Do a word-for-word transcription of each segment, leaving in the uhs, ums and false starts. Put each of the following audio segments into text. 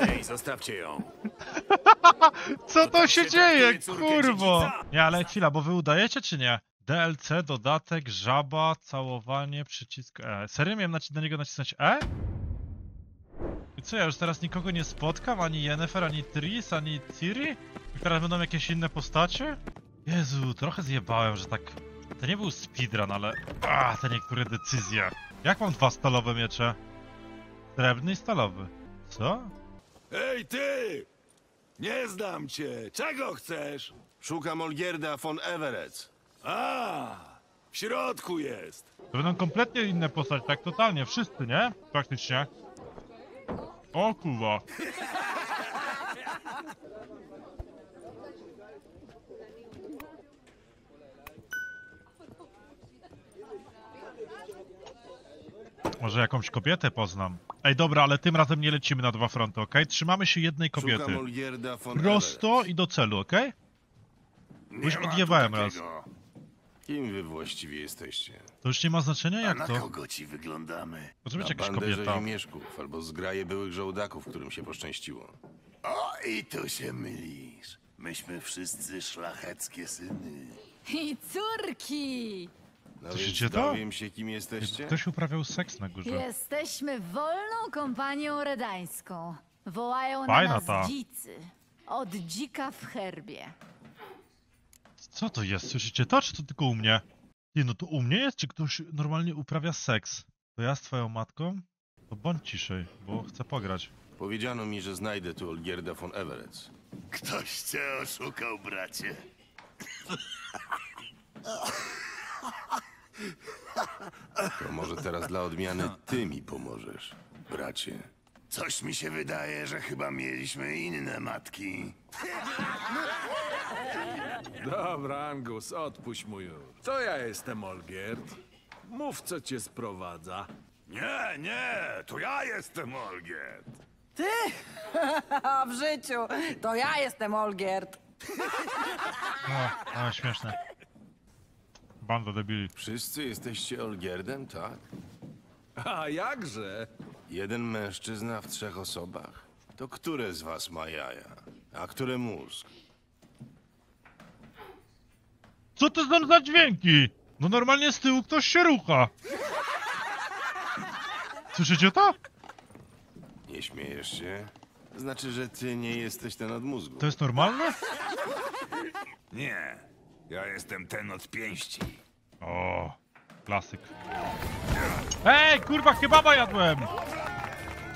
Ej, zostawcie ją. Co to się dzieje, kurwo? Nie, ale chwila, bo wy udajecie czy nie? D L C, dodatek, żaba, całowanie, przycisk E. Serio miałem na niego nacisnąć E? I co, ja już teraz nikogo nie spotkam? Ani Yennefer, ani Triss, ani Ciri? I teraz będą jakieś inne postacie? Jezu, trochę zjebałem, że tak... To nie był speedrun, ale... Ah, te niektóre decyzje. Jak mam dwa stalowe miecze? Srebrny i stalowy. Co? Ej ty! Nie znam cię! Czego chcesz? Szukam Olgierda von Everec. A, w środku jest! To będą kompletnie inne postacie, tak totalnie, wszyscy, nie? Praktycznie. O kurwa. Może jakąś kobietę poznam. Ej, dobra, ale tym razem nie lecimy na dwa fronty, okej? Okay? Trzymamy się jednej kobiety. Prosto i do celu, okej? Okay? Już odjebałem raz. Kim wy właściwie jesteście? To już nie ma znaczenia, jak na to? Na kogo ci wyglądamy? Może być jakaś kobieta. Mieszków, albo zgraje byłych żołdaków, którym się poszczęściło. O, i tu się mylisz. Myśmy wszyscy szlacheckie syny. I córki! No co się dowiem się, kim jesteście? Ktoś uprawiał seks na górze. Jesteśmy wolną kompanią redańską. Wołają Fajna na nas ta. dzicy. Od dzika w herbie. Co to jest? Słyszycie to, czy to tylko u mnie? Nie, no to u mnie jest, czy ktoś normalnie uprawia seks? To ja z twoją matką? To bądź ciszej, bo chcę pograć. Powiedziano mi, że znajdę tu Olgierda von Everec. Ktoś cię oszukał, bracie. To może teraz dla odmiany ty mi pomożesz, bracie. Coś mi się wydaje, że chyba mieliśmy inne matki. Dobra, Angus, odpuść mu już. To ja jestem Olgierd. Mów, co cię sprowadza. Nie, nie, to ja jestem Olgierd. Ty? W życiu. To ja jestem Olgierd. O, o, śmieszne. Banda debili. Wszyscy jesteście Olgierdem, tak? A jakże? Jeden mężczyzna w trzech osobach. To które z was ma jaja? A które mózg? Co to są za dźwięki? No normalnie z tyłu ktoś się rucha. Słyszycie to? Nie śmiejesz się? Znaczy, że ty nie jesteś ten od mózgu. To jest normalne? Nie. Ja jestem ten od pięści. O, klasyk. Ej, kurwa, kebaba jadłem!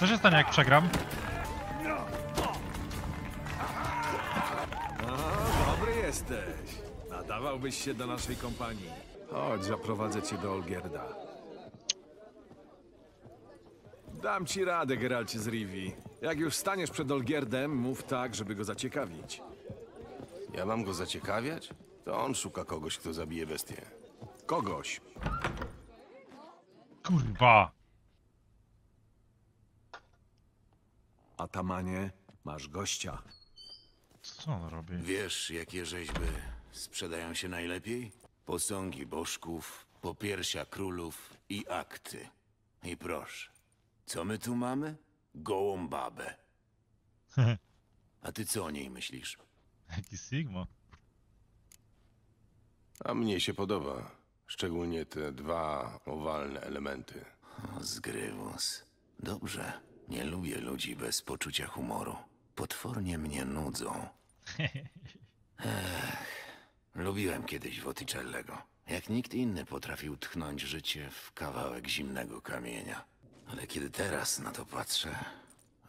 Co się stanie, jak przegram? O, dobry jesteś. Nadawałbyś się do naszej kompanii. Chodź, zaprowadzę cię do Olgierda. Dam ci radę, Geralcie z Rivi. Jak już staniesz przed Olgierdem, mów tak, żeby go zaciekawić. Ja mam go zaciekawiać? To on szuka kogoś, kto zabije bestię. Kogoś. Kurwa. Atamanie, masz gościa. Co on robi? Wiesz, jakie rzeźby sprzedają się najlepiej? Posągi bożków, popiersia królów i akty. I proszę, co my tu mamy? Gołą babę. A ty co o niej myślisz? Jaki Sigma. A mnie się podoba. Szczególnie te dwa owalne elementy. O, zgrywus. Dobrze. Nie lubię ludzi bez poczucia humoru. Potwornie mnie nudzą. Ech. Lubiłem kiedyś Votticellego. Jak nikt inny potrafił tchnąć życie w kawałek zimnego kamienia. Ale kiedy teraz na to patrzę,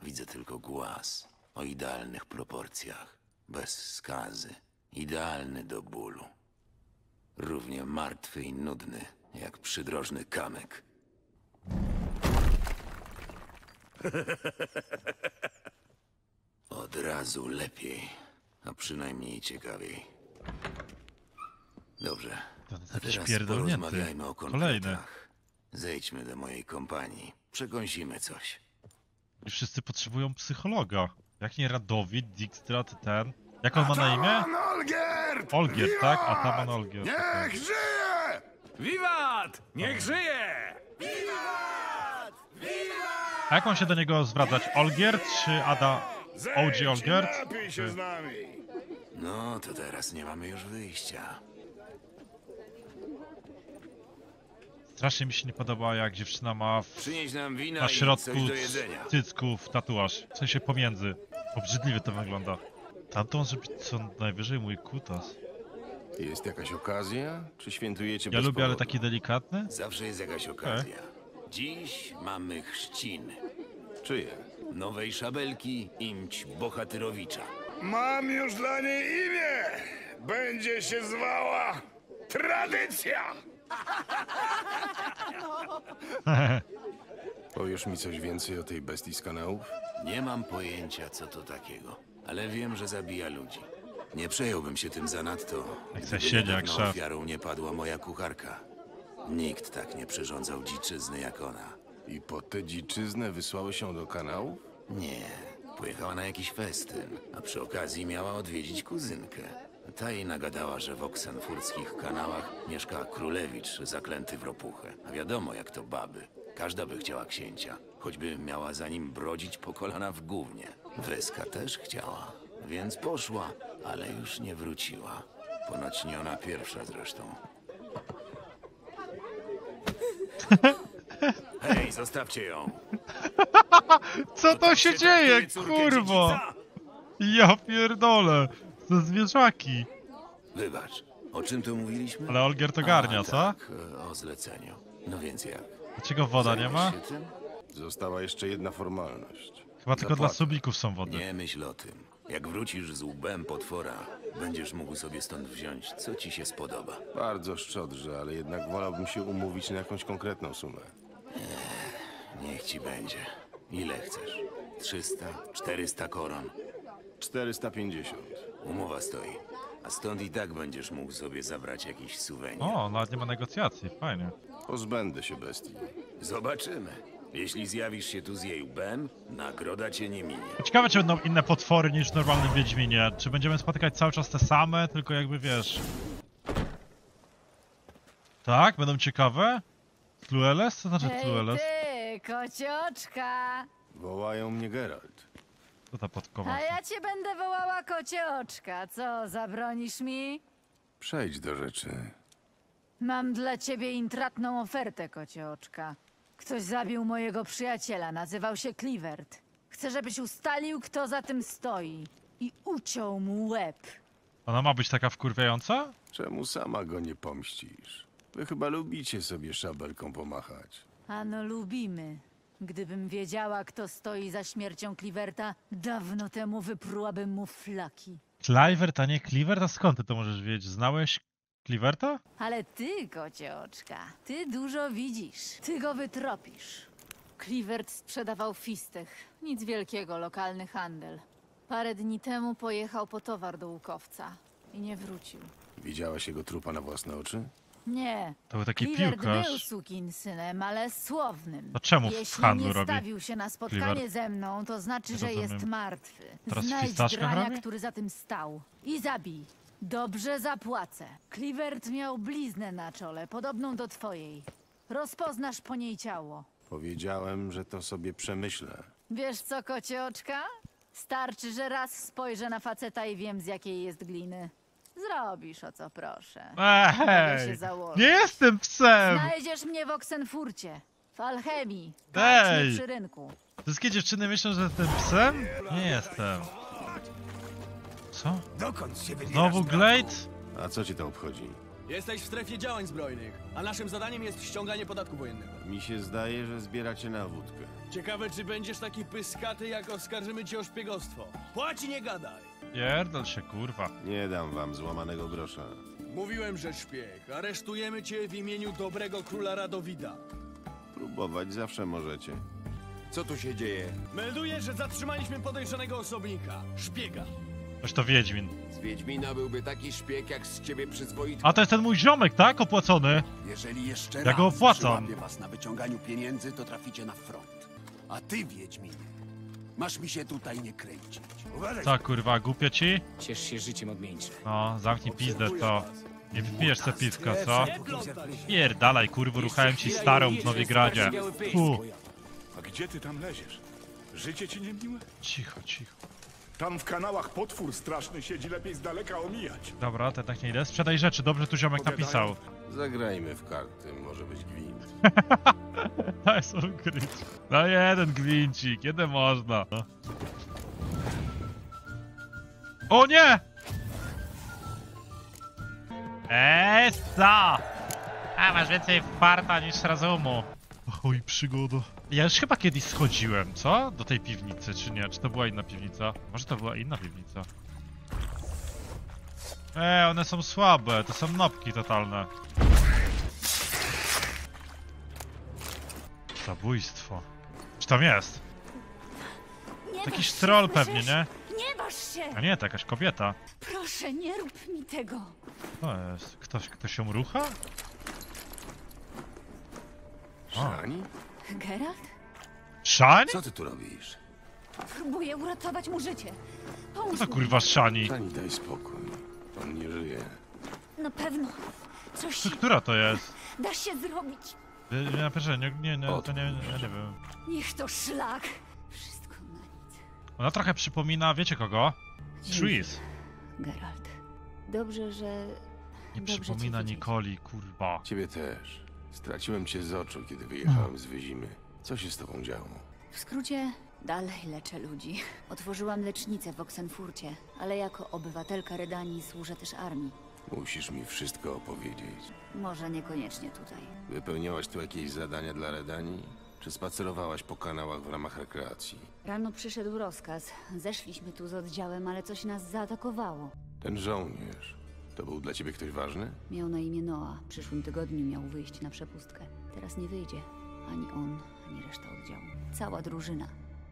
widzę tylko głaz o idealnych proporcjach. Bez skazy. Idealny do bólu. Równie martwy i nudny, jak przydrożny kamyk. Od razu lepiej, a przynajmniej ciekawiej. Dobrze, a teraz porozmawiajmy o konkretach. Zejdźmy do mojej kompanii, przekąsimy coś. I wszyscy potrzebują psychologa. Jak nie Radowid, Dijkstra, ten... Jak on ma na imię? Olgierd! Olgierd, tak? Ataman Olgierd. Niech żyje! Wiwat! Niech żyje! Wiwat! Wiwat! A jak mam się do niego zwracać? Olgierd czy Ada? O G Olgierd? Czy... No to teraz nie mamy już wyjścia. Strasznie mi się nie podoba, jak dziewczyna ma w... nam wina na środku cycków tatuaż. W sensie pomiędzy. Obrzydliwie to wygląda. Tamto może być co najwyżej mój kutas. Jest jakaś okazja? Czy świętujecie bez Ja lubię, powodu? Ale taki delikatny? Zawsze jest jakaś okazja. Okay. Dziś mamy chrzciny. Czyje? Nowej szabelki imć Bohatyrowicza. Mam już dla niej imię! Będzie się zwała Tradycja! Powiesz mi coś więcej o tej bestii z kanałów? Nie mam pojęcia, co to takiego, ale wiem, że zabija ludzi. Nie przejąłbym się tym zanadto, gdyby na ofiarą nie padła moja kucharka. Nikt tak nie przyrządzał dziczyzny jak ona. I po tę dziczyznę wysłały się do kanału? Nie, pojechała na jakiś festyn, a przy okazji miała odwiedzić kuzynkę. Ta jej nagadała, że w oksenfurckich kanałach mieszka królewicz zaklęty w ropuchę. A wiadomo jak to baby. Każda by chciała księcia, choćby miała za nim brodzić po kolana w gównie. Weska też chciała, więc poszła, ale już nie wróciła. Ponoć nie ona pierwsza zresztą. Hej, zostawcie ją! Co to się dzieje, kurwo? Ja pierdolę! To zwierzaki! Wybacz, o czym tu mówiliśmy? Ale Olgierd to garnia, co? Tak, o zleceniu. No więc jak? Dlaczego woda nie ma? Została jeszcze jedna formalność. Chyba Zapłatę. Tylko dla sublików są wody. Nie myśl o tym. Jak wrócisz z łbem potwora, będziesz mógł sobie stąd wziąć, co ci się spodoba. Bardzo szczodrze, ale jednak wolałbym się umówić na jakąś konkretną sumę. Ech, niech ci będzie. Ile chcesz? Trzysta? Czterysta koron? czterysta pięćdziesiąt. Umowa stoi. A stąd i tak będziesz mógł sobie zabrać jakiś suwenir. O, nawet nie ma negocjacji, fajnie. Pozbędę się bestii. Zobaczymy. Jeśli zjawisz się tu z jej łbem, nagroda cię nie minie. Ciekawe, czy będą inne potwory niż w normalnym Wiedźminie. Czy będziemy spotykać cały czas te same, tylko jakby wiesz... Tak? Będą ciekawe? Tlueles? Co znaczy Tlueles? Hej ty, kocioczka! Wołają mnie Geralt. Co ta podkowa? A ja cię będę wołała kocioczka. Co, zabronisz mi? Przejdź do rzeczy. Mam dla ciebie intratną ofertę, kocioczka. Ktoś zabił mojego przyjaciela, nazywał się Clivert. Chcę, żebyś ustalił, kto za tym stoi. I uciął mu łeb. Ona ma być taka wkurwiająca? Czemu sama go nie pomścisz? Wy chyba lubicie sobie szabelką pomachać. Ano lubimy. Gdybym wiedziała, kto stoi za śmiercią Cliverta, dawno temu wyprułabym mu flaki. Clivert, a nie Clivert? A skąd ty to możesz wiedzieć? Znałeś Cliverta? Ale ty, kocioczka, ty dużo widzisz. Ty go wytropisz. Clivert sprzedawał fistech. Nic wielkiego, lokalny handel. Parę dni temu pojechał po towar do łukowca i nie wrócił. Widziałaś jego trupa na własne oczy? Nie. To był taki piłkarz. Był sukinsynem, ale słownym. To czemu w handlu robi? Jeśli nie stawił się na spotkanie ze mną, to znaczy, że jest martwy. Znajdź grania, który za tym stał. I zabij. Dobrze zapłacę. Clivert miał bliznę na czole, podobną do twojej. Rozpoznasz po niej ciało. Powiedziałem, że to sobie przemyślę. Wiesz co, kocioczka? Starczy, że raz spojrzę na faceta i wiem, z jakiej jest gliny. Zrobisz, o co proszę. Ej, nie jestem psem! Znajdziesz mnie w Oxenfurcie, w alchemii, Ej. przy rynku. Wszystkie dziewczyny myślą, że jestem psem? Nie jestem. Co? Znowu Glade? A co ci to obchodzi? Jesteś w strefie działań zbrojnych, a naszym zadaniem jest ściąganie podatku wojennego. Mi się zdaje, że zbieracie na wódkę. Ciekawe, czy będziesz taki pyskaty, jak oskarżymy cię o szpiegostwo. Płaci, nie gadaj! Pierdol się, kurwa. Nie dam wam złamanego grosza. Mówiłem, że szpieg. Aresztujemy cię w imieniu dobrego króla Radowida. Próbować zawsze możecie. Co tu się dzieje? Melduję, że zatrzymaliśmy podejrzanego osobnika. Szpiega. Toż to Wiedźmin. Z Wiedźmina byłby taki szpieg, jak z ciebie przyzwoity. A to jest ten mój ziomek, tak? Opłacony. Jeżeli jeszcze ja raz go opłacam. Was na wyciąganiu pieniędzy, to traficie na front. A ty, Wiedźminie, masz mi się tutaj nie kręcić. Uważaj. Co kurwa, głupio ci? Ciesz się życiem odmieńczym. No, zamknij pizdę to. Nie wypijesz se piwka, co? Pierdalaj kurwo, ruchałem ci starą w Nowigradzie. Fu. Gdzie ty tam leziesz? Życie ci nie miłe? Cicho, cicho. Tam w kanałach potwór straszny siedzi, lepiej z daleka omijać. Dobra, ten tak nie idę. Sprzedaj rzeczy, dobrze tu ziomek napisał. Zagrajmy w karty, może być gwint. To jest on grinch. No jeden gwincik, jeden można. No. O nie! Eee, co? A masz więcej farta niż razumu. Oj, przygoda. Ja już chyba kiedyś schodziłem, co? Do tej piwnicy, czy nie? Czy to była inna piwnica? Może to była inna piwnica. Eee, one są słabe, to są nopki totalne. Zabójstwo. Czy tam jest? Jakiś troll pewnie, nie? Nie waż się! A nie, to jakaś kobieta. Proszę, nie rób mi tego. To jest. Ktoś, ktoś ją rucha? Shani? Geralt? Shani? Co ty tu robisz? Próbuję uratować mu życie. Pomóż. Co to kurwa Shani? Shani, daj spokój. On nie żyje. Na pewno. Coś... Która to jest? Da się zrobić. Ja pierwsze, nie, nie, nie, to nie, nie, nie wiem. Niech to szlak. Wszystko na nic. Ona trochę przypomina, wiecie kogo? Triss. Geralt. Dobrze, że... Nie dobrze przypomina Nikoli, kurwa. Ciebie też. Straciłem cię z oczu, kiedy wyjechałem z Wyzimy. Co się z tobą działo? W skrócie, dalej leczę ludzi. Otworzyłam lecznicę w Oxenfurcie, ale jako obywatelka Redanii służę też armii. Musisz mi wszystko opowiedzieć. Może niekoniecznie tutaj. Wypełniałaś tu jakieś zadania dla Redanii? Czy spacerowałaś po kanałach w ramach rekreacji? Rano przyszedł rozkaz. Zeszliśmy tu z oddziałem, ale coś nas zaatakowało. Ten żołnierz... To był dla ciebie ktoś ważny? Miał na imię Noa. W przyszłym tygodniu miał wyjść na przepustkę. Teraz nie wyjdzie. Ani on, ani reszta oddziału. Cała drużyna.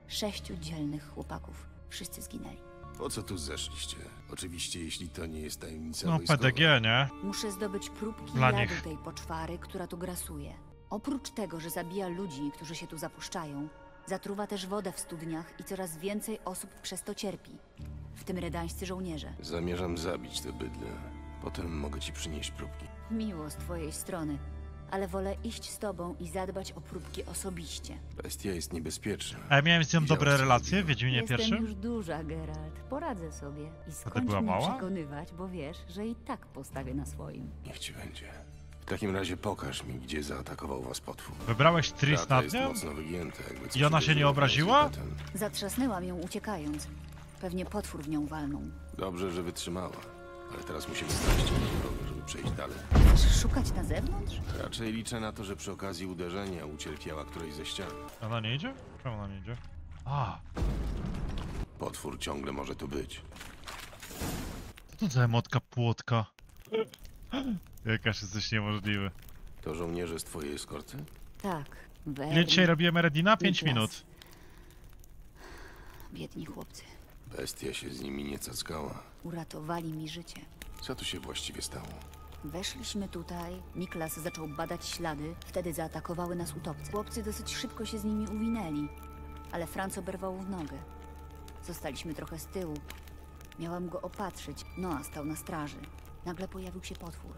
Sześciu dzielnych chłopaków. Wszyscy zginęli. Po co tu zeszliście? Oczywiście, jeśli to nie jest tajemnica no, wojskowa. P D G, nie? Muszę zdobyć próbki jadu tej poczwary, która tu grasuje. Oprócz tego, że zabija ludzi, którzy się tu zapuszczają, zatruwa też wodę w studniach i coraz więcej osób przez to cierpi. W tym redańscy żołnierze. Zamierzam zabić te bydle. Potem mogę ci przynieść próbki. Miło z twojej strony, ale wolę iść z tobą i zadbać o próbki osobiście. Bestia jest niebezpieczna. A ja miałem z nią dobre relacje w Wiedźminie pierwszym? Jestem już duża, Geralt. Poradzę sobie. I skończ była mała? Mnie przekonywać, bo wiesz, że i tak postawię na swoim. Niech ci będzie. W takim razie pokaż mi, gdzie zaatakował was potwór. Wybrałeś Triss nad nią? I ona się nie obraziła? Zatrzasnęłam ją uciekając. Pewnie potwór w nią walnął. Dobrze, że wytrzymała. Ale teraz musimy stracić drogę, żeby przejść dalej. Chcesz szukać na zewnątrz? Raczej liczę na to, że przy okazji uderzenia ucierpiała którejś ze ścian. Ona nie idzie? Czemu ona nie idzie? A! Potwór ciągle może tu być. Co to za emotka płotka? Jakaż jesteś niemożliwy. To żołnierze z twojej eskorty? Tak. Wern... Ile dzisiaj robiłem Eredina? pięć minut. Biedni chłopcy. Bestia się z nimi nie cackała. Uratowali mi życie. Co tu się właściwie stało? Weszliśmy tutaj, Niklas zaczął badać ślady, wtedy zaatakowały nas utopce. Chłopcy dosyć szybko się z nimi uwinęli, ale Franz oberwał w nogę. Zostaliśmy trochę z tyłu. Miałam go opatrzyć, Noa stał na straży. Nagle pojawił się potwór.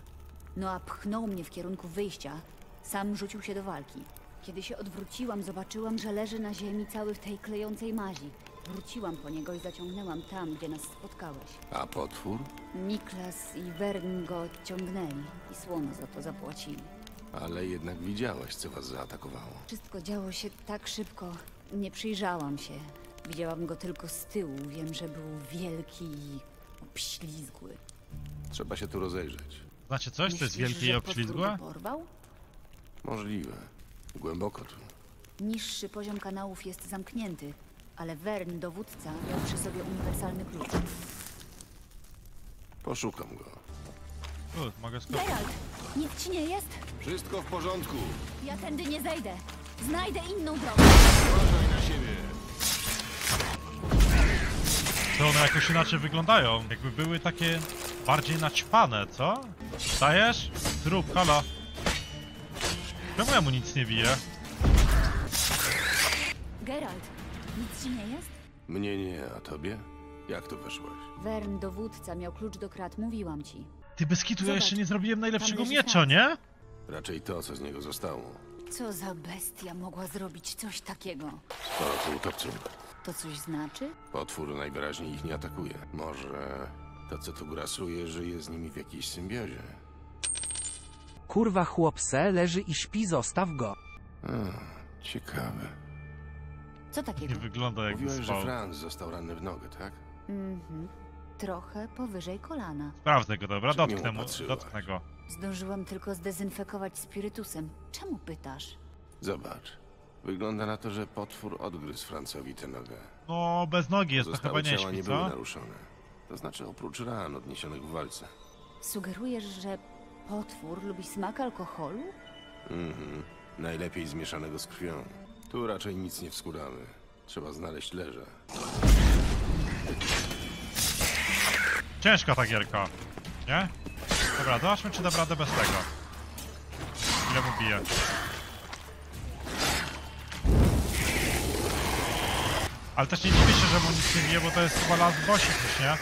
Noa pchnął mnie w kierunku wyjścia, sam rzucił się do walki. Kiedy się odwróciłam, zobaczyłam, że leży na ziemi cały w tej klejącej mazi. Wróciłam po niego i zaciągnęłam tam, gdzie nas spotkałeś. A potwór? Niklas i Wern go odciągnęli i słono za to zapłacili. Ale jednak widziałaś, co was zaatakowało. Wszystko działo się tak szybko. Nie przyjrzałam się. Widziałam go tylko z tyłu. Wiem, że był wielki i obślizgły. Trzeba się tu rozejrzeć. Znacie coś, co jest wielkie i obślizgłe? Porwał? Możliwe. Głęboko tu. Niższy poziom kanałów jest zamknięty. Ale Wern, dowódca, miał przy sobie uniwersalny klucz. Poszukam go. U, mogę skończyć. Geralt, nic ci nie jest? Wszystko w porządku. Ja tędy nie zejdę. Znajdę inną drogę. Uważaj na siebie. To one jakoś inaczej wyglądają. Jakby były takie bardziej naćpane, co? Stajesz? Trup, halo. Czemu ja mu nic nie bije? Geralt. Nic ci nie jest? Mnie nie, a tobie? Jak to weszłaś? Wern, dowódca, miał klucz do krat, mówiłam ci. Ty Beskitu, ja jeszcze nie zrobiłem najlepszego miecza, nie? Raczej to, co z niego zostało. Co za bestia mogła zrobić coś takiego? To kołtowców. To coś znaczy? Potwór najwyraźniej ich nie atakuje. Może to, co tu grasuje, żyje z nimi w jakiejś symbiozie. Kurwa, chłopce, leży i śpi, zostaw go. A, ciekawe. Co takiego? Nie wygląda jak Mówiłem, spał. że Franz został ranny w nogę, tak? Mhm. Trochę powyżej kolana. Sprawdzę go, dobra, dotknę, mu, dotknę go. Zdążyłam tylko zdezynfekować spirytusem. Czemu pytasz? Zobacz. Wygląda na to, że potwór odgryzł Francowi tę nogę. No, bez nogi jest, to chyba nie śpi, nie były naruszone. To znaczy oprócz ran odniesionych w walce. Sugerujesz, że potwór lubi smak alkoholu? Mhm. Najlepiej zmieszanego z krwią. Tu raczej nic nie wskóramy. Trzeba znaleźć leże. Ciężka ta gierka, nie? Dobra, zobaczmy, czy dam radę bez tego. Ile mu bije. Ale też nie dziwię się, że mu nic nie bije, bo to jest chyba last boss już, nie?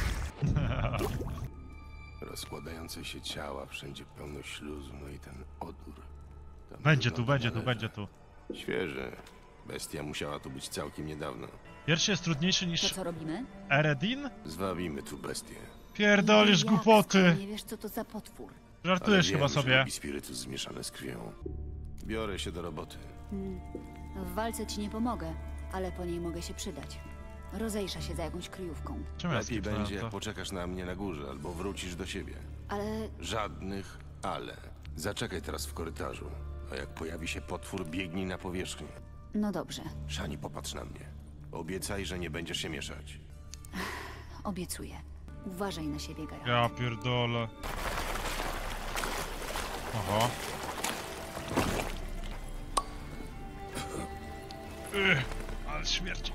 Rozkładające się ciała, wszędzie pełno śluzu, no i ten odór. Tam będzie tu, będzie tu, będzie tu. Świeże. Bestia musiała tu być całkiem niedawno. Pierwszy jest trudniejszy niż... To co robimy? Eredin? Zwabimy tu bestię. Pierdolisz głupoty! Nie wiesz, co to za potwór. Żartujesz wiem, chyba sobie. I spirytus zmieszany z krwią. Biorę się do roboty. Hmm. W walce ci nie pomogę, ale po niej mogę się przydać. Rozejrza się za jakąś kryjówką. Czemu lepiej będzie, jak poczekasz na mnie na górze, albo wrócisz do siebie. Ale... Żadnych ale. Zaczekaj teraz w korytarzu, a jak pojawi się potwór, biegnij na powierzchnię. No dobrze. Shani, popatrz na mnie. Obiecaj, że nie będziesz się mieszać. Obiecuję. Uważaj na siebie, Geralt. Ja pierdolę. Aha. Ech, ale śmierci.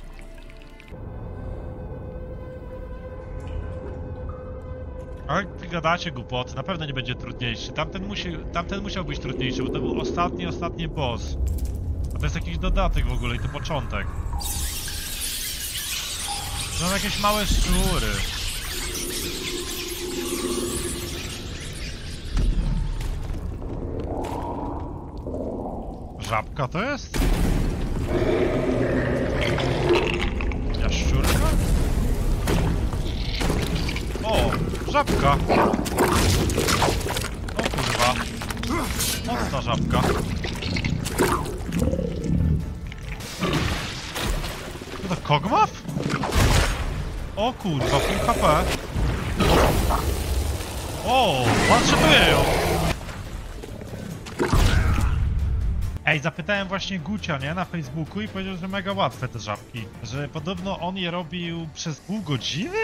Ale gadacie głupoty, na pewno nie będzie trudniejszy. Tamten, musi, tamten musiał być trudniejszy, bo to był ostatni, ostatni boss. A to jest jakiś dodatek w ogóle i to początek. Są jakieś małe szczury. Żabka to jest? Ja szczurka? O, żabka! O kurwa. Mocna żabka. To kogmaw? O kurwa, full H P. O, one-shotuję ją. Ej, zapytałem właśnie Gucia, nie? Na Facebooku i powiedział, że mega łatwe te żabki. Że podobno on je robił przez pół godziny?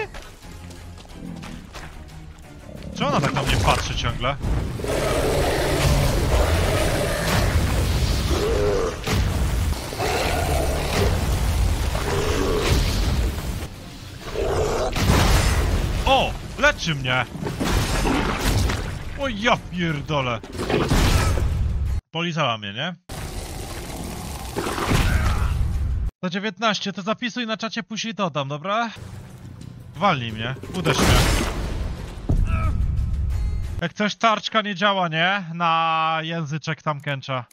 Czy ona tak na mnie patrzy ciągle? O! Leczy mnie! O ja pierdolę! Polizała mnie, nie? To dziewiętnaście, to zapisuj na czacie, później dodam, dobra? Walnij mnie, uderz mnie. Jak coś tarczka nie działa, nie? Na języczek tam kęcza.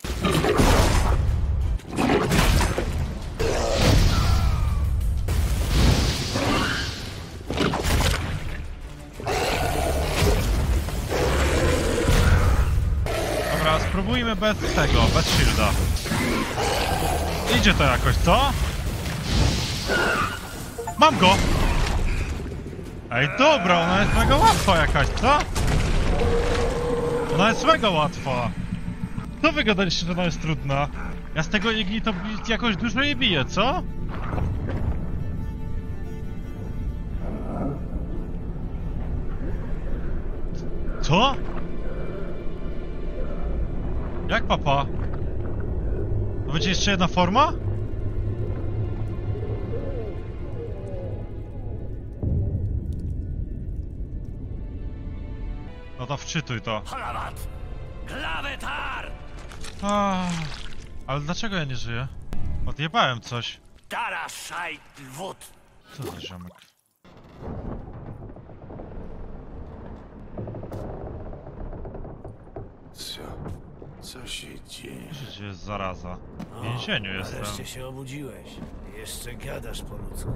Spróbujmy bez tego, bez shielda. Idzie to jakoś, co? Mam go! Ej, dobra, ona jest mega łatwa jakaś, co? Ona jest mega łatwa. Co wy gadaliście, że ona jest trudna? Ja z tego igni to jakoś dużo jej biję, co? Co? Jak papa? To będzie jeszcze jedna forma? No to wczytuj to. Ach, ale dlaczego ja nie żyję? Odjebałem coś. Co za ziomek? Co się dzieje? Przecież jest zaraza. W więzieniu jestem. Wreszcie się obudziłeś. Jeszcze gadasz po ludzku.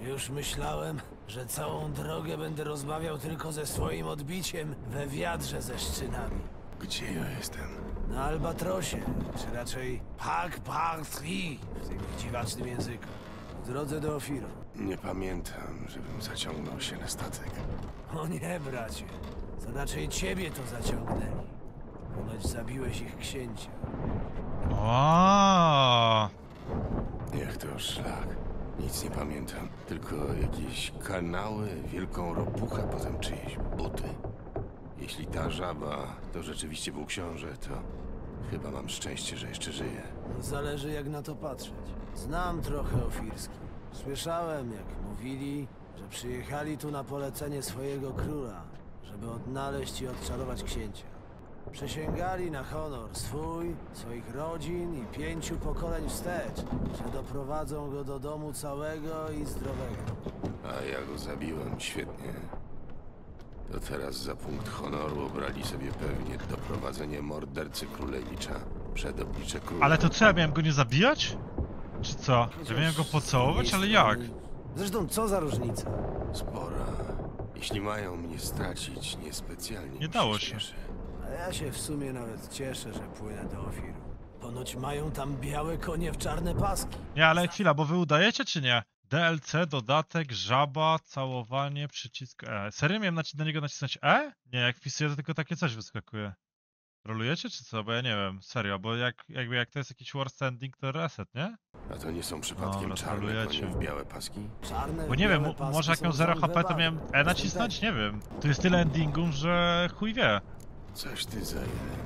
Już myślałem, że całą drogę będę rozmawiał tylko ze swoim odbiciem we wiadrze ze szczynami. Gdzie ja jestem? Na Albatrosie, czy raczej Pak Partri w tym dziwacznym języku. W drodze do Ofiru. Nie pamiętam, żebym zaciągnął się na statek. O nie, bracie. To raczej ciebie to zaciągnęli. Ponoć zabiłeś ich księcia. Oooo! Niech to szlak. Nic nie pamiętam. Tylko jakieś kanały, wielką ropuchę, potem czyjeś buty. Jeśli ta żaba to rzeczywiście był książę, to chyba mam szczęście, że jeszcze żyje. Zależy jak na to patrzeć. Znam trochę Ofirski. Słyszałem, jak mówili, że przyjechali tu na polecenie swojego króla, żeby odnaleźć i odczarować księcia. Przysięgali na honor swój, swoich rodzin i pięciu pokoleń wstecz, że doprowadzą go do domu całego i zdrowego. A ja go zabiłem świetnie. To teraz za punkt honoru obrali sobie pewnie doprowadzenie mordercy królewicza przed oblicze króla. Ale to co, ja miałem go nie zabijać? Czy co? Ja miałem go pocałować, ale jak? Zresztą co za różnica? Spora. Jeśli mają mnie stracić, niespecjalnie nie dało się. A ja się w sumie nawet cieszę, że płynę do Ofiru. Ponoć mają tam białe konie w czarne paski. Nie, ale chwila, bo wy udajecie czy nie? D L C, dodatek, żaba, całowanie, przycisk E. Serio miałem na, na niego nacisnąć E? Nie, jak wpisuję, to tylko takie coś wyskakuje. Rolujecie czy co? Bo ja nie wiem, serio, bo jak, jakby jak to jest jakiś worst ending, to reset, nie? A to nie są przypadkiem no, czarne konie w białe paski? Czarne, bo nie wiem, może jak miał zero H P, to miałem E nacisnąć? Nie wiem. Tu jest tyle endingów, że chuj wie. Coś ty za jeden.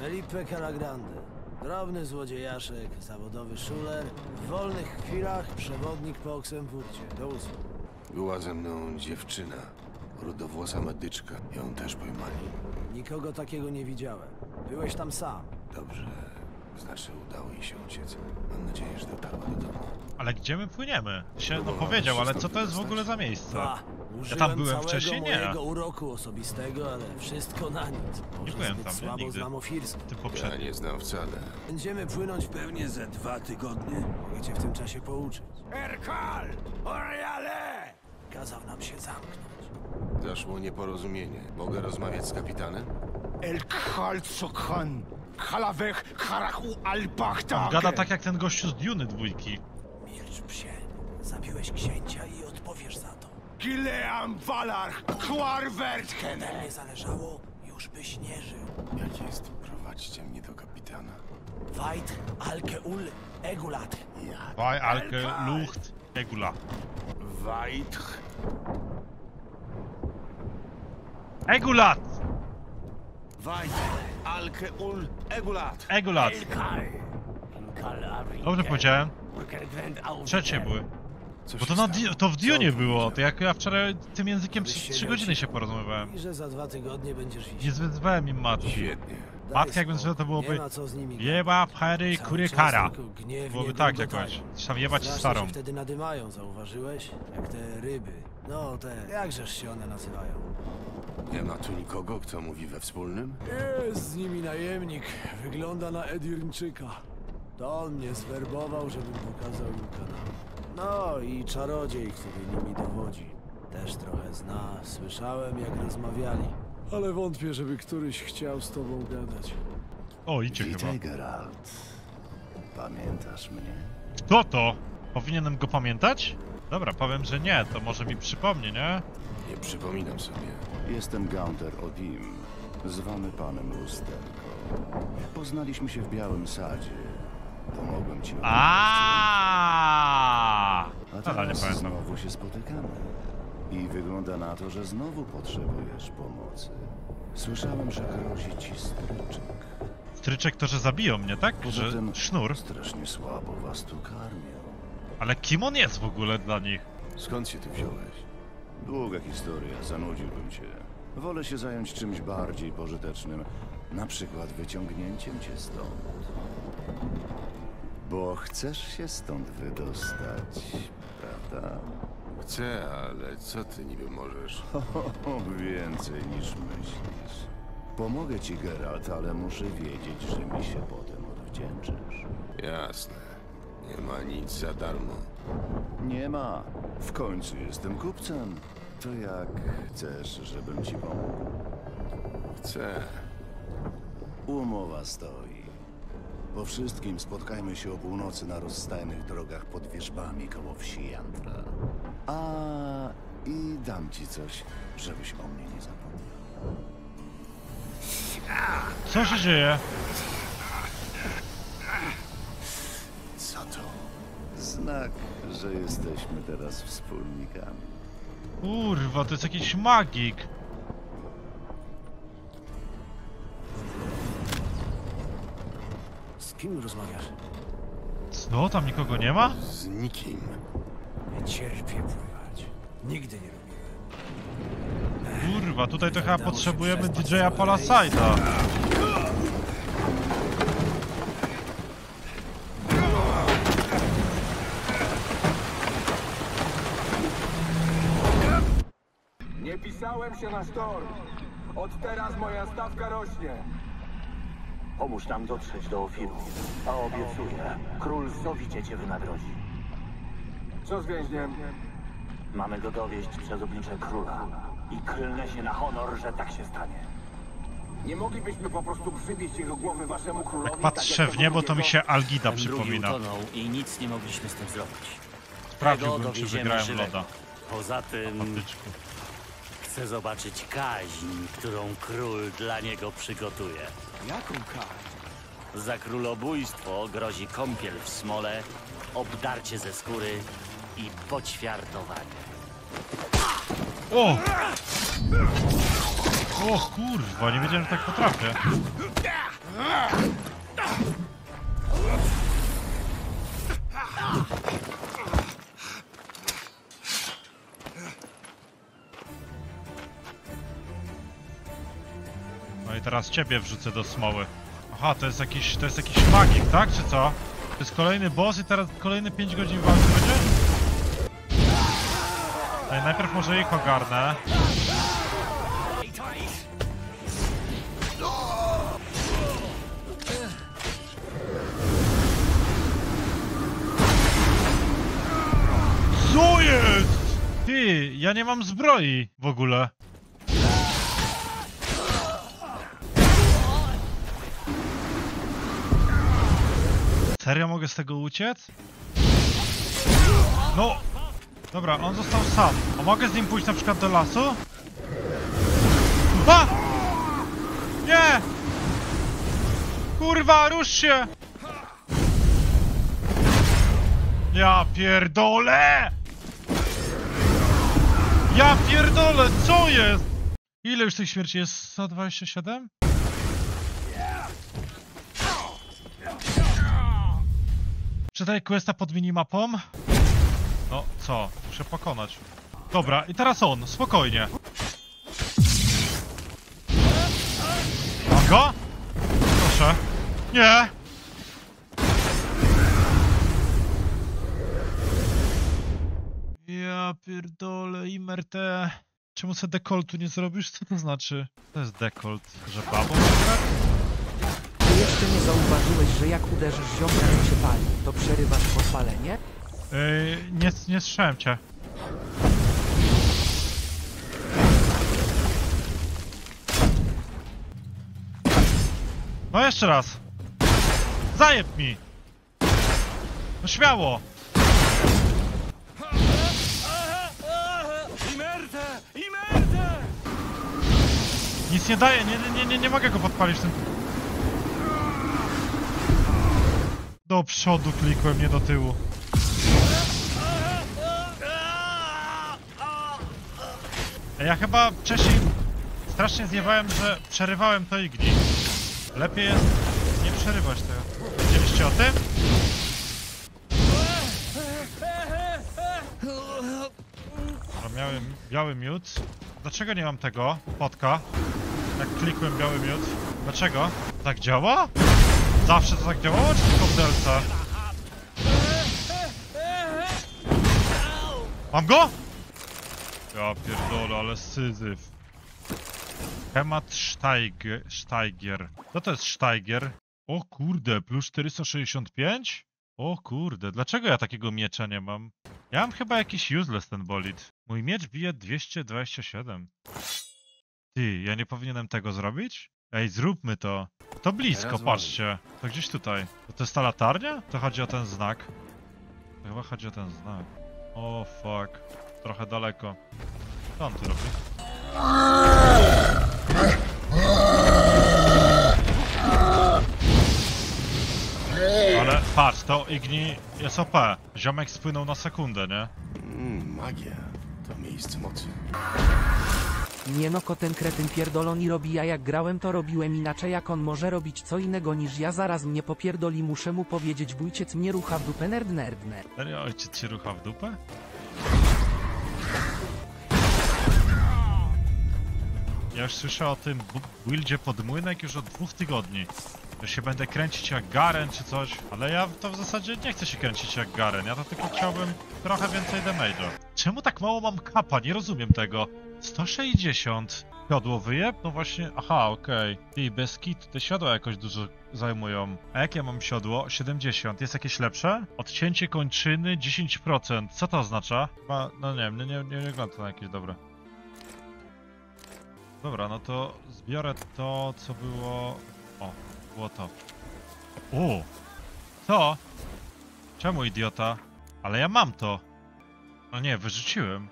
Felipe Calagrande. Drobny złodziejaszek, zawodowy szuler. W wolnych chwilach przewodnik po Oxenfurcie. Do usług. Była ze mną dziewczyna. Rudowłosa medyczka. Ją też pojmali. Nikogo takiego nie widziałem. Byłeś tam sam. Dobrze. Znaczy udało jej się uciec. Mam nadzieję, że dotarła do domu. Ale gdzie my płyniemy? Się no powiedział, ale co to jest w ogóle za miejsce? A, ja tam byłem wcześniej, nie. Mojego uroku osobistego, ale wszystko na nic. Nie byłem tam, nie, słabo nigdy. Znam Ofirski. Ja nie znam wcale. Będziemy płynąć pewnie ze dwa tygodnie. Mogę cię w tym czasie pouczyć. Erkal! Oriale! Kazał nam się zamknąć. Zaszło nieporozumienie. Mogę rozmawiać z kapitanem? Erkal Sokhan! Khalavekh Kharahu Alpakhta! Gada tak jak ten gościu z Duny Dwójki. Milcz psie, zabiłeś księcia i odpowiesz za to. Gilean Valar Kharwertken! Nie zależało, już byś nie żył. Jak jest, prowadźcie mnie do kapitana. Weid Alkeul Egulat. Weid Alkeul Egulat. Weid Egulat! Weid Alkeul Egulat. Egulat. Dobrze powiedziałem. Trzecie były. Bo to, na to w Dunie było, to jak ja wczoraj tym językiem trzy godziny się porozmawiałem. Nie zwyzywałem im matki. Świetnie. Matka jakbym to byłoby jeba, pchery, kury, kara. Byłoby tak jakoś. Trzeba jebać starą. Wtedy nadymają, zauważyłeś? Jak te ryby. No te, jakżeż się one nazywają? Nie ma tu nikogo, kto mówi we wspólnym? Jest z nimi najemnik. Wygląda na Edirnczyka. To on mnie zwerbował, żebym pokazał im kanał. No i czarodziej, który nimi dowodzi. Też trochę zna. Słyszałem, jak rozmawiali. Ale wątpię, żeby któryś chciał z tobą gadać. O, idzie chyba. Witaj, Geralt. Pamiętasz mnie? Kto to? Powinienem go pamiętać? Dobra, powiem, że nie. To może mi przypomni, nie? Nie przypominam sobie. Jestem Gaunter O'Dim, zwany Panem Lusterko. Poznaliśmy się w Białym Sadzie. Pomogłem ci. A teraz znowu się spotykamy. I wygląda na to, że znowu potrzebujesz pomocy. Słyszałem, że grozi ci stryczek. Stryczek to, że zabiją mnie, tak? Że sznur. Strasznie słabo was tu karmią. Ale kim on jest w ogóle dla nich? Skąd się ty wziąłeś? Długa historia, zanudziłbym cię. Wolę się zająć czymś bardziej pożytecznym. Na przykład wyciągnięciem cię stąd. Bo chcesz się stąd wydostać, prawda? Chcę, ale co ty niby możesz? O, więcej niż myślisz. Pomogę ci, Geralt, ale muszę wiedzieć, że mi się potem odwdzięczysz. Jasne. Nie ma nic za darmo. Nie ma. W końcu jestem kupcem. To jak chcesz, żebym ci pomógł? Chcę. Umowa stoi. Po wszystkim spotkajmy się o północy na rozstajnych drogach pod wierzbami koło wsi Jantra. A i dam ci coś, żebyś o mnie nie zapomniał. Co się dzieje? Co to? Znak, że jesteśmy teraz wspólnikami. Kurwa, to jest jakiś magik. Z kim rozmawiasz? Co? Tam nikogo nie ma? Z nikim. Nie cierpię pływać. Nigdy nie robiłem. Kurwa, tutaj to chyba potrzebujemy didżeja Palasajda. Nie pisałem się na sztorm. Od teraz moja stawka rośnie. Pomóż nam dotrzeć do Ofiru, a obiecuję, król sowicie cię wynagrodzi. Co z więźniem? Mamy go dowieść przez oblicze króla i klnę się na honor, że tak się stanie. Nie moglibyśmy po prostu przybić jego głowy waszemu królowi. Tak patrzę w niebo, to mi się Algida przypomina. I nic nie mogliśmy z tym zrobić. Sprawdziłbym, czy wygrałem loda. Poza tym chcę zobaczyć kaźń, którą król dla niego przygotuje. Jaką kaźń? Za królobójstwo grozi kąpiel w smole, obdarcie ze skóry i poćwiartowanie. O! O kurwa, nie wiedziałem, że tak potrafię. No i teraz ciebie wrzucę do smoły. Aha, to jest jakiś, to jest jakiś magik, tak? Czy co? To jest kolejny boss i teraz kolejne pięć godzin walki będzie? Ej, najpierw może ich ogarnę. Co jest? Ty, ja nie mam zbroi w ogóle. Serio mogę z tego uciec? No! Dobra, on został sam. A mogę z nim pójść na przykład do lasu? A! Nie! Kurwa, rusz się! Ja pierdolę! Ja pierdolę, co jest? Ile już tych śmierci jest? sto dwadzieścia siedem? Czytaj questa pod minimapą. No co? Muszę pokonać. Dobra, i teraz on. Spokojnie. Mam go? Proszę. Nie! Ja pierdolę, imerte. Czemu se dekoltu nie zrobisz? Co to znaczy? To jest dekolt. Że babą? Ty jeszcze nie zauważyłeś, że jak uderzysz ziomka, to się pali, to przerywasz podpalenie? Yy, nie, nie strzałem cię. No jeszcze raz. Zajeb mi. No śmiało. Nic nie daje, nie, nie, nie, nie mogę go podpalić tym. Do przodu klikłem, nie do tyłu. Ja chyba wcześniej strasznie zjebałem, że przerywałem to i gdzieś. Lepiej jest nie przerywać tego. Wiedzieliście o tym? No, miałem biały miód. Dlaczego nie mam tego potka? Jak klikłem biały miód. Dlaczego? Tak działa? Zawsze to tak działało, czy tylko w delce? Mam go? Ja pierdolę, ale syzyf. Schemat Steiger. Steiger. Co to jest Steiger? O kurde, plus czterysta sześćdziesiąt pięć? O kurde, dlaczego ja takiego miecza nie mam? Ja mam chyba jakiś useless ten bolid. Mój miecz bije dwieście dwadzieścia siedem. Ty, ja nie powinienem tego zrobić? Ej, zróbmy to. To blisko, patrzcie. To gdzieś tutaj. To jest ta latarnia? To chodzi o ten znak. To chyba chodzi o ten znak. O fuck. Trochę daleko. Co on tu robi? Ale patrz, to Igni jest O P. Ziomek spłynął na sekundę, nie? Mm, magia. To miejsce mocy. Nie no, ko ten kretyn pierdoloni robi, ja jak grałem to robiłem inaczej, jak on może robić co innego niż ja, zaraz mnie popierdoli, muszę mu powiedzieć, bo ojciec mnie rucha w dupę, nerd nerdne. Serio, ojciec się rucha w dupę? Ja już słyszę o tym buildzie pod młynek już od dwóch tygodni. Ja się będę kręcić jak Garen czy coś, ale ja to w zasadzie nie chcę się kręcić jak Garen, ja to tylko chciałbym trochę więcej damage'a. Czemu tak mało mam kapa? Nie rozumiem tego. sto sześćdziesiąt. Siodło wyjeb? No właśnie, aha, okej. Okay. I bez kit te siodła jakoś dużo zajmują. A jakie ja mam siodło? siedemdziesiąt. Jest jakieś lepsze? Odcięcie kończyny dziesięć procent. Co to oznacza? Ma, no nie wiem, nie, nie, nie wygląda to na jakieś dobre. Dobra, no to zbiorę to, co było... O, było to. U! Co? Czemu idiota? Ale ja mam to. No nie, wyrzuciłem.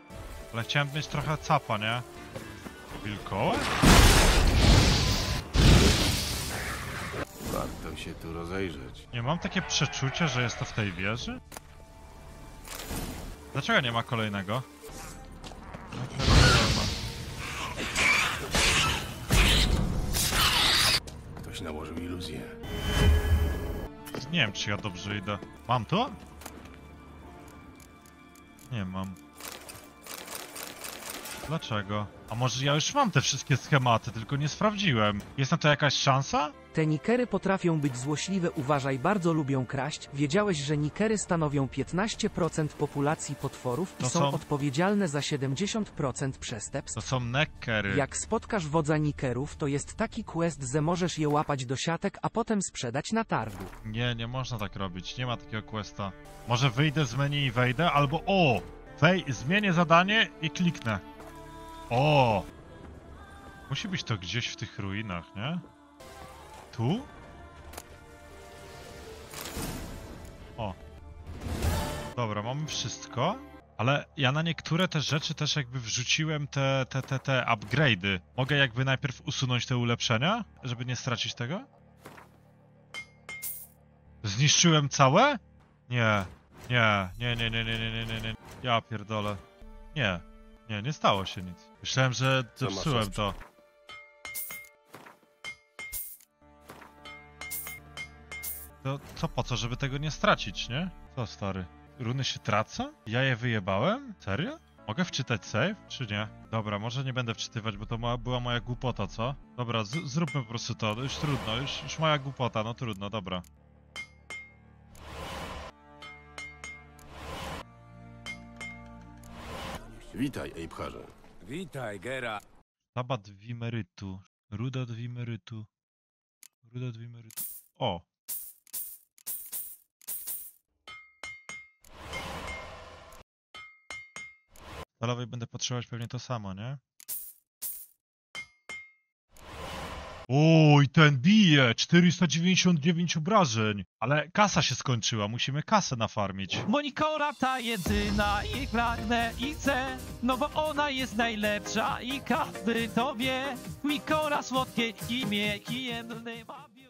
Ale chciałem mieć trochę capa, nie? Wilkołek? Warto się tu rozejrzeć. Nie mam takie przeczucie, że jest to w tej wieży? Dlaczego nie ma kolejnego? Ktoś nałożył iluzję. Nie wiem, czy ja dobrze idę. Mam to? Nie mam. Dlaczego? A może ja już mam te wszystkie schematy, tylko nie sprawdziłem. Jest na to jakaś szansa? Te nikery potrafią być złośliwe, uważaj, bardzo lubią kraść. Wiedziałeś, że nikery stanowią piętnaście procent populacji potworów i są, są odpowiedzialne za siedemdziesiąt procent przestępstw? To są nekery. Jak spotkasz wodza nikerów, to jest taki quest, że możesz je łapać do siatek, a potem sprzedać na targu. Nie, nie można tak robić, nie ma takiego questa. Może wyjdę z menu i wejdę, albo o! Wej, zmienię zadanie i kliknę. O! Musi być to gdzieś w tych ruinach, nie? Tu? O. Dobra, mamy wszystko. Ale ja na niektóre te rzeczy też jakby wrzuciłem te, te, te, te upgrade'y. Mogę jakby najpierw usunąć te ulepszenia, żeby nie stracić tego? Zniszczyłem całe? Nie. Nie, nie, nie, nie, nie, nie, nie, nie, nie. Ja pierdolę. Nie. Nie, nie stało się nic. Myślałem, że zepsułem to. To co po co, żeby tego nie stracić, nie? Co stary? Runy się tracą? Ja je wyjebałem? Serio? Mogę wczytać save, czy nie? Dobra, może nie będę wczytywać, bo to ma, była moja głupota, co? Dobra, z, zróbmy po prostu to. Już trudno, już, już moja głupota, no trudno, dobra. Witaj, Ejbharze. Witaj, Gera. Sabat Wimerytu. Rudat Wimerytu. Rudat Wimerytu. O! W stalowej będę potrzebować pewnie to samo, nie? Oj, ten bije! czterysta dziewięćdziesiąt dziewięć obrażeń! Ale kasa się skończyła, musimy kasę nafarmić. Monikora ta jedyna i pragnę i chcę, no bo ona jest najlepsza i każdy to wie. Monikora słodkie imię i jedny ma...